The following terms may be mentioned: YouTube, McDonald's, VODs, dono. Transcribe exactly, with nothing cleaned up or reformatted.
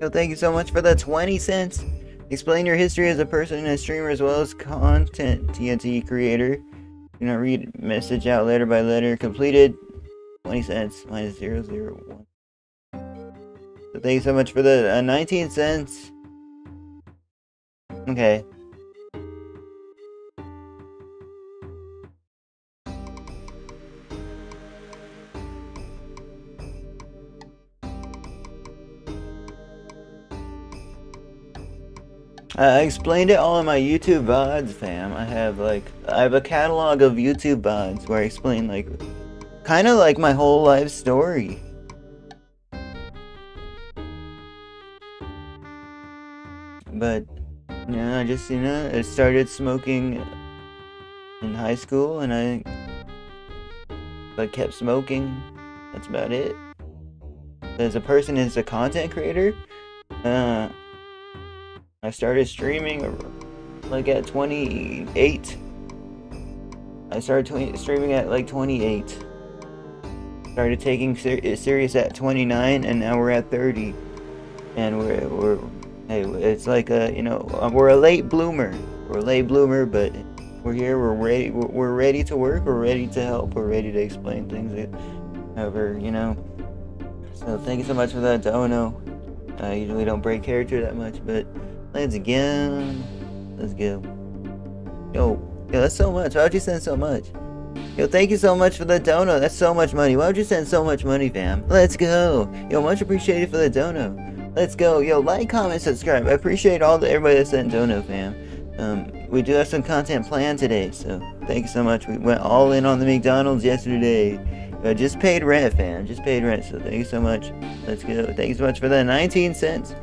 So thank you so much for the twenty cents. Explain your history as a person and a streamer as well as content T N T creator. Do not read message out letter by letter. Completed twenty cents minus zero zero one. So thank you so much for the uh, nineteen cents. Okay. I explained it all in my YouTube V O Ds, fam. I have like, I have a catalog of YouTube V O Ds where I explain like, kind of like my whole life story. But, you know, I just, you know, I started smoking in high school and I, but kept smoking. That's about it. As a person, as a content creator, uh, I started streaming like at twenty-eight. I started twenty, streaming at like twenty-eight. Started taking ser serious at twenty-nine, and now we're at thirty. And we're we're hey, it's like a you know we're a late bloomer. We're a late bloomer, but we're here. We're ready. We're ready to work. We're ready to help. We're ready to explain things. However, you know. So thank you so much for that dono. I usually don't break character that much, but. Let's go. Let's go. Yo, yo, that's so much. Why would you send so much? Yo, thank you so much for the dono. That's so much money. Why would you send so much money, fam? Let's go. Yo, much appreciated for the dono. Let's go. Yo, like, comment, subscribe. I appreciate all the everybody that sent dono, fam. Um, we do have some content planned today, so thank you so much. We went all in on the McDonald's yesterday. I just paid rent, fam. Just paid rent, so thank you so much. Let's go. Thank you so much for the nineteen cents.